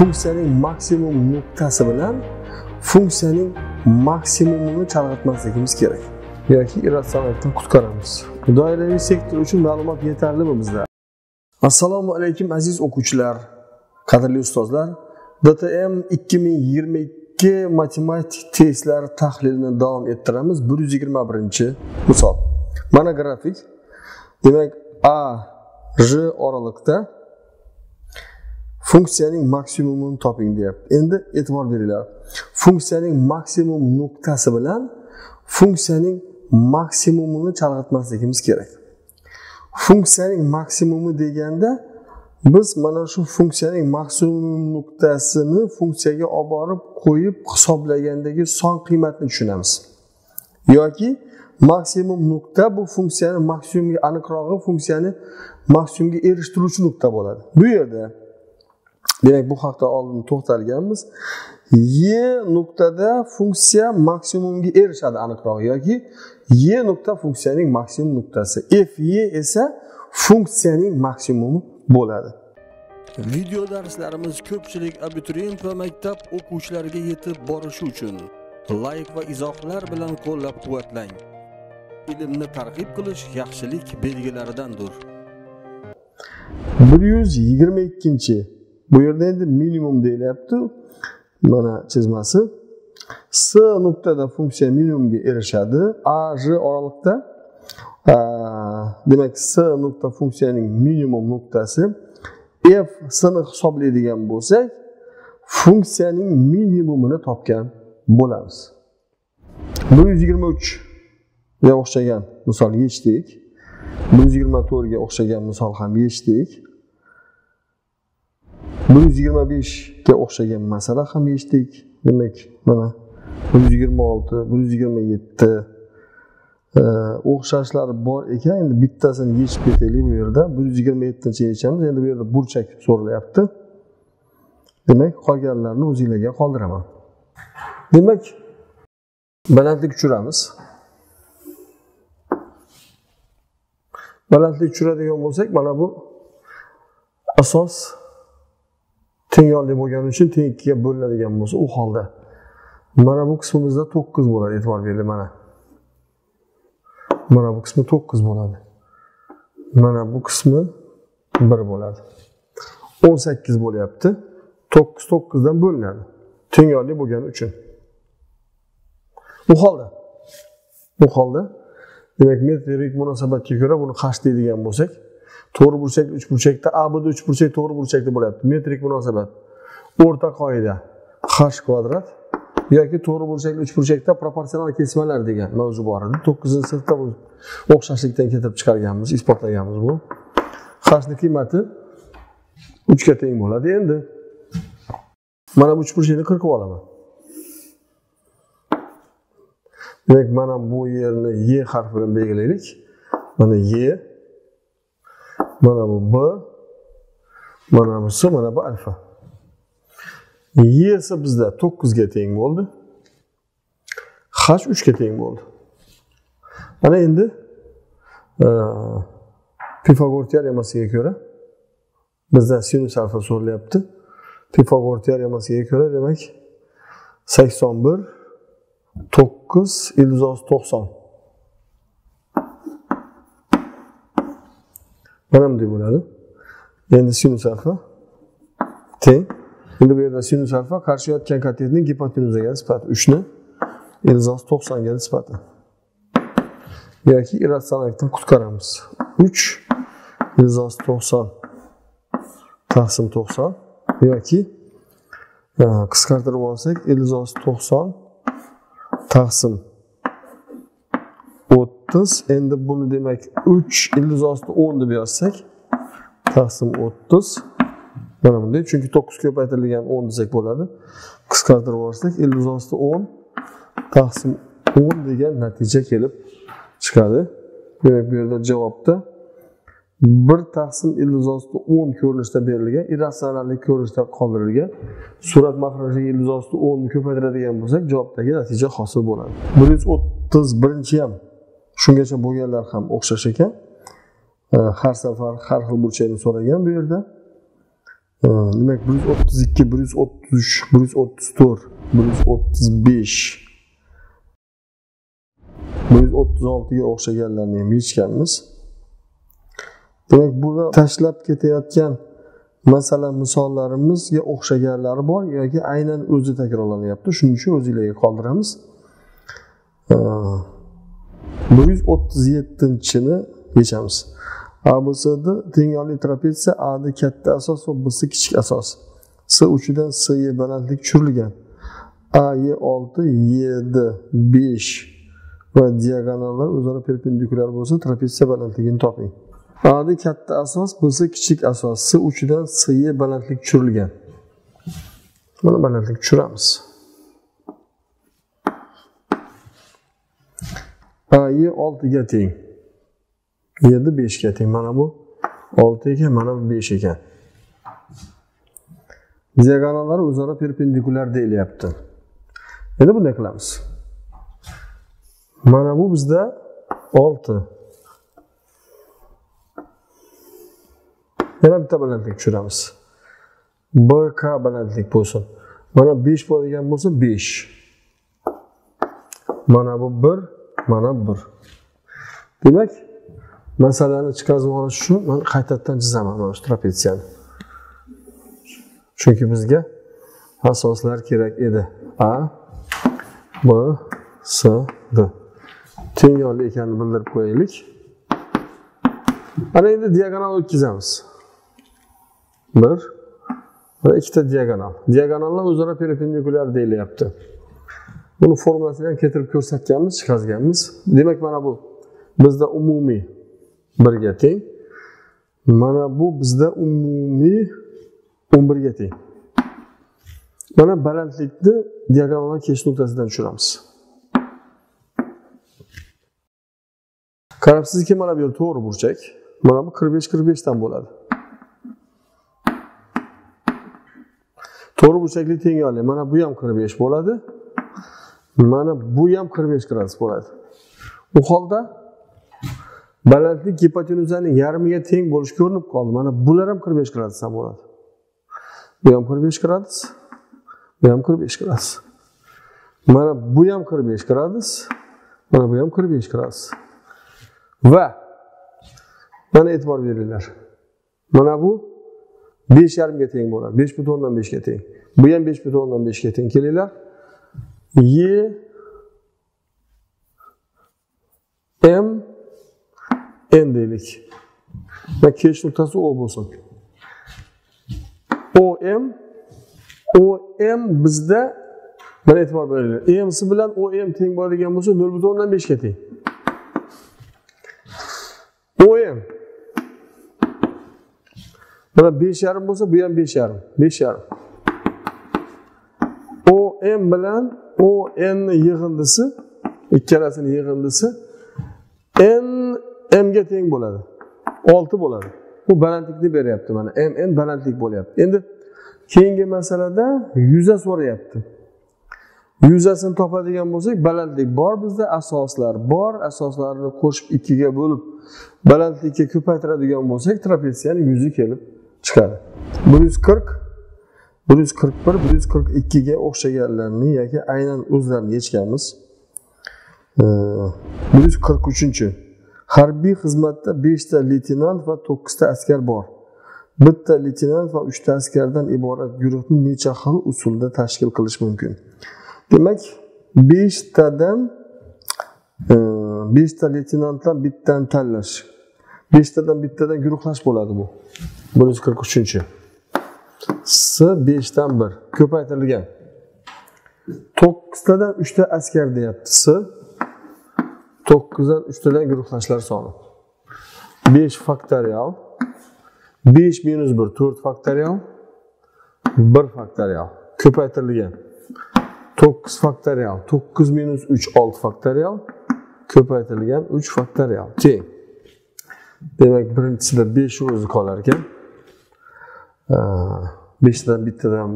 funksiyaning maksimum nuqtasi bilan funksiyaning maksimumini chalg'itmasligimiz kerak yoki irratsionallikdan qutqaramiz. Doiraviy sektor uchun ma'lumot yetarlimi bizda? Assalomu alaykum aziz o'quvchilar, qadrli ustozlar. DTM 2022 matematik testlari tahlilini davom ettiramiz. 121-chi misol. Mana grafik. Demak, A, J oralıkta funksiyaning maksimumini toping deyapti. Endi e'tibor beringlar. Funksiyaning maksimum nuqtasi bilan funksiyaning maksimumini chalg'itmasligimiz kerak. Funksiyaning maksimumi deganda biz mana shu funksiyaning maksimum nuqtasini funksiyaga olib borib qo'yib hisoblagandagi son qiymatni tushunamiz. Yoki maksimum nuqta bu funksiyani maksimumga aniqrog'i funksiyani maksimumga erishtiruvchi nuqta bo'ladi. Bu yerda demak bu haqda oldin to'xtalganmiz. Y nuqtada funksiya maksimumga erishadi aniqroq yoki Y nuqta funksiyaning maksimum nuqtasi. Fy esa funksiyaning maksimumi bo'ladi. Video darslarimiz ko'pchilik abituriyent va maktab o'quvchilariga yetib borishi uchun like va izohlar bilan qo'llab-quvvatlang. Ilmni targ'ib qilish yaxshilik belgilaridandir. 122-chi. Bu yerda endi minimum deyilyapti. Mana chizmasi. S nuqtada funksiya minimumga erishadi. A, J oralig'ida demek S nokta funksiyaning minimum noktası F sını hisoblaydigan bo'lsak funksiyaning minimumini topgan bo'lamiz. 123 ga o'xshagan misol yechdik. 124 ga o'xshagan misol ham yechdik. 125 ga o'xshagan masala ham yechdik. Demek mana 126, 127 o'xshashlari bor ekan. Endi bittasini yechib ketaylik bu yerda. 127-chi yechamiz. Endi bu yerda burchak so'ralyapti. Demak, qolganlarni o'zingizlarga qoldiraman. Demak, balandlik tushiramiz. Balandlik tushiradigan bo'lsak, mana bu asos teng yonli bo'lgani uchun teng 2ga bo'linadigan bo'lsa, u holda mana bu qismimizda 9 bo'ladi. E'tibor bering mana. Mana bu kısmı 9 bo'ladi. Mana bu kısmı 1 bo'ladi. 18 bo'lyapti. 9 9dan bo'linadi. Teng yonli bo'lgani uchun. Bu holda demak metrik munosabatga ko'ra buni hash deydigan bo'lsak, to'g'ri burchak 3 burchakda, ABD 3 burchak to'g'ri burchakda bo'lyapti. Metrik munosabat, o'rta qoida, hash kvadrat yoki to'g'ri burchakli 3 burchakda proporsional kesmalar degan mavzu bor edi. 9-sinfda bu o'xshashlikdan keltirib chiqarganmiz, isbotlaganmiz bu. Hashning qiymati 3 ga teng bo'ladi. Endi mana bu 3 burchakni qirqib olaman. Demak, mana bu yerni Y harfi bilan belgilaylik. Mana Y, mana bu B, mana bu S, mana bu alfa. Y esa bizda 9 ga teng bo'ldi. H 3 ga teng bo'ldi. Mana endi Pifagor teoremasiga ko'ra bizdan sinus alfa so'ralyapti. Pifagor teoremasiga ko'ra demak 81 9 ildizosi 90. Mana bunday bo'ladi. Endi sinus alfa teng. Şimdi bu yerda sinus alfa karşı yotgan katetning hipotenuzaga nisbati 3'ni ildizosi 90'ga nisbati. Yoki irratsionallikdan qutqaramiz. 3 ildizosi 90 taqsim 90 yoki qisqartirib olsak ildizosi 90 taqsim 30. Endi bunu demek 3 ildizosi 10 deb yozsak taqsim 30. Mana bunday. Chunki 9 ko'paytirilgan 10 desak bo'ladi. Qisqartirib yuborsak ildizosi 10 taqsim 10 degan natija kelib chiqadi. Demak, bu yerda javobda 1 taqsim ildizosi 10 ko'rinishda berilgan, irratsionallik ko'rinishda qoldirilgan. Surat mahrajidagi ildizosi 10 ni ko'paytiradigan bo'lsak, javobdagi natija hosil bo'ladi. 131-chi ham shungacha bo'lganlar ham o'xshash ekan. Har safar har xil burchakni so'ragan bu yerda. Demek 132, 133, 134, 135, 136'ya o'xshaganlarni ham yechganmiz. Demek burada tashlab ketayotgan mesela misollarımizga o'xshaganlari bor yoki aynan o'zi takrorlanyapti. Shuning uchun o'zingizlarga qoldiramiz. 137-ni yechamiz. ABC'da tengorli trapeziyasi A'da katta asos va B'si kichik asos. S uchidan S'ga balandlik tushirilgan. A'ga 6, Y'da 5 va diagonallar o'zaro perpendikulyar bo'lsa, trapeziya balandligini toping. A'da katta asos, B'si kichik asos. S uchidan S'ga balandlik tushirilgan. Buni balandlik tushiramiz. A'ga 6 ga teng. 7 5'e teng. Mana bu 6 ekan, mana bu 5 ekan. Diagonallar o'zaro perpendikulyar deyilyapti. Endi bunday qilamiz. Mana bu bizda 6. Yana bitta balandlik tushiramiz. BK balandlik bo'lsin. Mana 5 bor degan bo'lsa 5. Mana bu 1, mana bu 1. Demak, masalani chiqazib olish uchun men qaytadan chizaman mana shu trapeziyani. Chunki bizga asoslar kerak edi. A, B, S, D. Tengorli ekanini bildirib qo'yaylik. Mana endi diagonal o'tkazamiz. 1 va ikkita diagonal. Diagonallar o'zaro perpendikulyar deyilyapti. Buni formulasini ham keltirib ko'rsatganmiz, chiqazganmiz. Demak, mana bu bizda umumiy 1 ga teng. Mana bu bizda umumiy 11 ga teng. Mana balandlikni diagonaldan keshish nuqtasidan tushiramiz. Qarabsizki, mana bu yer to'g'ri burchak. Mana bu 45-45 dan bo'ladi. To'g'ri burchakli tengorli. Mana bu ham 45 bo'ladi. Mana bu ham 45 gradus bo'ladi. U holda balandlik gipotenuzaning yarmiga teng bo'lish ko'rinib qoldi. Mana bular ham 45 gradus ham bo'ladi. Bu ham 45 gradus, bu ham 45 gradus. Mana bu ham 45 gradus, mana bu ham 45 gradus. Va mana e'tibor beringlar. Mana bu 5.5 ga teng bo'ladi. 5.5 ga teng. Bu ham 5.5 ga teng. Kelinglar. Y M N deylik. Ve keş noktası O bulsun. O M bizde ben e'tibor böyle. M'si bilen O M teng bo'ladigan bo'lsa 0.5 ga teng. O M bana 5.5 bo'lsa bu ham 5.5. O M bilen O N'ni yig'indisi, ikkalasini yig'indisi N M'ga teng bo'ladi. 6 bo'ladi. Bu balandlikni beryapti mana. M N balandlik bo'lyapti. Endi keyingi masalada 100 so'rayapti. 100sini topadigan bo'lsak, balandlik bor bizda, asoslar bor. Asoslarni qo'shib 2 ga bo'lib, balandlikka ko'paytiradigan bo'lsak, trapeziyaning 100 kelib chiqadi. 140, 141, 142 ga o'xshaganlarni yoki aynan o'zlarini yechganmiz. 143-chi. Harbiy xizmatda 5 ta leytenant va 9 ta askar bor. 1 ta leytenant va 3 ta askardan iborat guruhni necha xil usulda tashkil qilish mumkin? Demak, 5 ta leytenantdan bittani tanlash. 5 tadan guruhlash bo'ladi bu. 143-chi. S 5 dan 1 ko'paytirilgan. 9 tadan 3 ta askar deyapti. S 9'dan 3'ten guruhlaşlar sonu. 5 faktoriyal, 5 minus 1, 4 faktoriyal, 1 faktoriyal. Ko'paytirilgan. 9 faktoriyal, 9 minus 3, 6 faktoriyal. Ko'paytirilgan 3 faktoriyal. Teng. Demek birinchisida 5 o'zi qolar ekan. 5'dan bittadan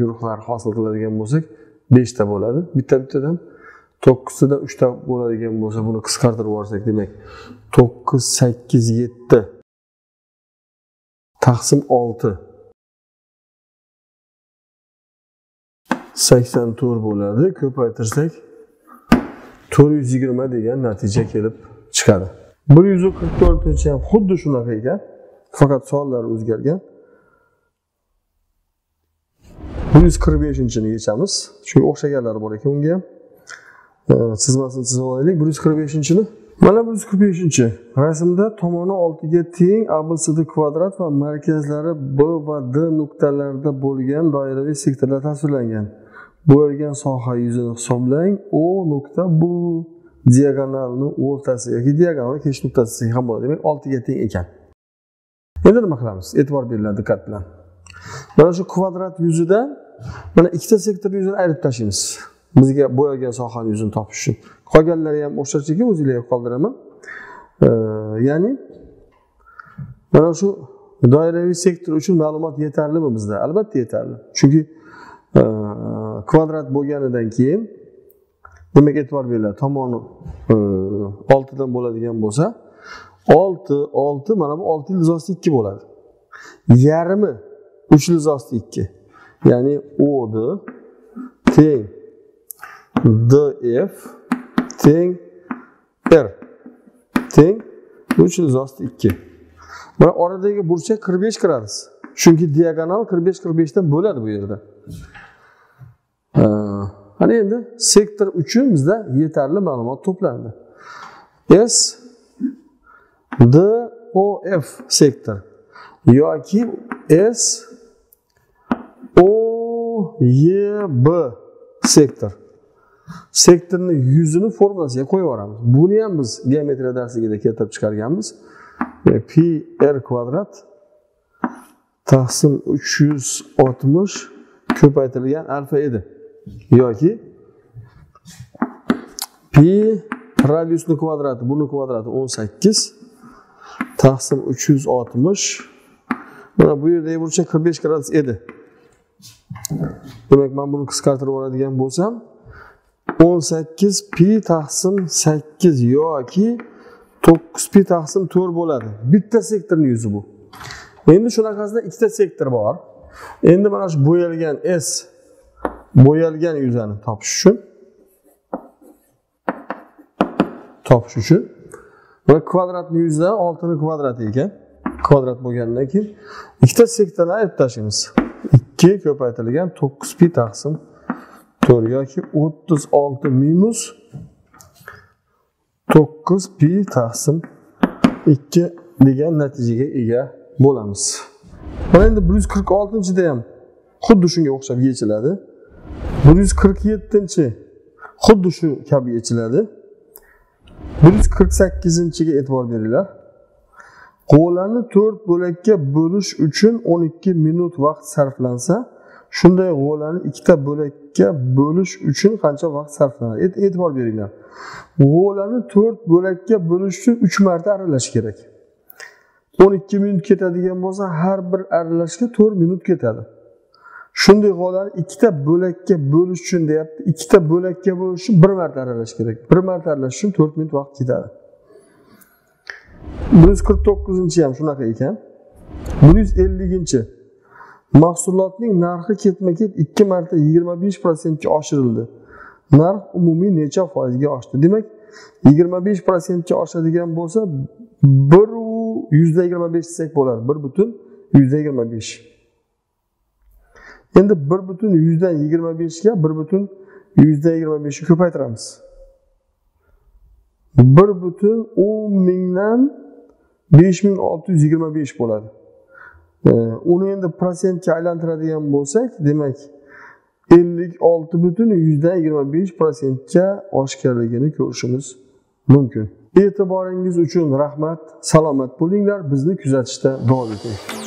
guruhlar hosil qiladigan bo'lsak, 5 ta bo'ladi. Bittadan 9'da 3 ta bo'ladigan bo'lsa buni qisqartirib yuborsak, demak 9 8 7 taqsim 6 80 tur bo'ladi. Ko'paytirsak 420 degan natija kelib chiqadi. 144-chi ham xuddi shunaqa ekan, faqat sonlar o'zgargan. 145-chini yechamiz. Chunki o'xshaganlar bor ekan unga ham. Chizmasini chizib olaylik. 145-chini. Mana 145-chi. Rasmda tomoni 6 ga teng ABCD kvadrat va markazlari B va D nuqtalarida bo'lgan doiraviy sektorlar tasvirlangan. Bo'yalgan soha yuzini hisoblang. O nokta bu diagonalni o'rtasi yoki diagonalni keshish nuqtasi ham bo'ladi. Demak 6 ga teng ekan. Endi nima qilamiz? E'tibor beringlar diqqat bilan. Mana shu kvadrat yuzida mana ikkita sektor yuzini ayirib tashlaymiz. Bizga bo'yalgan sohaning yuzini topish uchun. Qolganlari ham o'xshashiki o'zingizlarga qoldiraman. Ya'ni mana shu doiraviy sektor uchun ma'lumot yetarlimi bizda? Albatta yetarli. Chunki kvadrat bo'lganidan keyin demak e'tibor beringlar tomoni 6 dan bo'ladigan bo'lsa 6 mana bu 6 izosti 2 bo'ladi. Yarimi 3 izosti 2. Ya'ni OD teng DF teng R teng 3 izosti 2. Mana oradagi burchak 45 gradus. Chunki diagonal 45-45 dan bo'ladi bu yerda. Hani endi sektor uchun bizda yetarli ma'lumot to'plandi. S D O F sektor yoki S O Y B sektor. Sektorning yuzini formulasiga qo'yib yuboramiz. Buni ham biz geometriya darsligida keltirib chiqarganmiz. Pi r kvadrat taqsim 360 ko'paytirilgan alfa edi. Yoki pi radiusning kvadrati, buning kvadrati 18 taqsim 360. Mana bu yerdagi burchak 45 gradus edi. Demak, men buni qisqartirib oladigan bo'lsam 18 pi taqsim 8 yoki 9 pi taqsim 4 bo'ladi. Bitta sektorning yuzi bu. Endi shunaqasida ikkita sektor bor. Endi mana shu bo'yalgan S bo'yalgan yuzani topish uchun va kvadratning yuzi 6 ning kvadrati ekan. Kvadrat bo'lganidan keyin ikkita sektorni ayirib tashlaymiz. 2 ko'paytirilgan 9 pi taqsim 4 yoki 36 minus 9 pi taqsim 2 degan natijaga ega bo'lamiz. Mana endi 146-da ham xuddi shunga o'xshab yechiladi. 147-chi xuddi shu kabi yechiladi. 148-ga e'tibor beringlar. Qo'llarni 4 bo'lakka bo'lish uchun 12 minut vaqt sarflansa, shunday g'o'larni 2 ta bo'lakka bo'lish uchun qancha vaqt sarflanadi? E'tibor beringlar. G'o'larni 4 bo'lakka bo'lish uchun 3 marta aralash kerak. 12 minut ketadigan bo'lsa, har bir aralashga 4 minut ketadi. Shunday g'o'larni 2 ta bo'lakka bo'lish uchun deyapti. 2 ta bo'lakka bo'lish uchun 1 marta aralash kerak. 1 marta aralash uchun 4 minut vaqt ketadi. 149-chi ham shunaqa ekan. 150-chi. Mahsulotning narxi ketma-ket 2 marta 25% ga oshirildi. Narx umumiy necha foizga oshdi? Demak, 25% ga oshadigan bo'lsa 1.125 desak bo'ladi. 1.125. Endi 1.125 ga 1.125 ko'paytiramiz. 1.10 mingdan 5625 bo'ladi. Uni endi prosentga aylantiradigan bo'lsak, demak 56.25%ga oshganligini ko'rishimiz mumkin. E'tiboringiz uchun rahmat, salomat bo'linglar, bizni kuzatishda davom eting.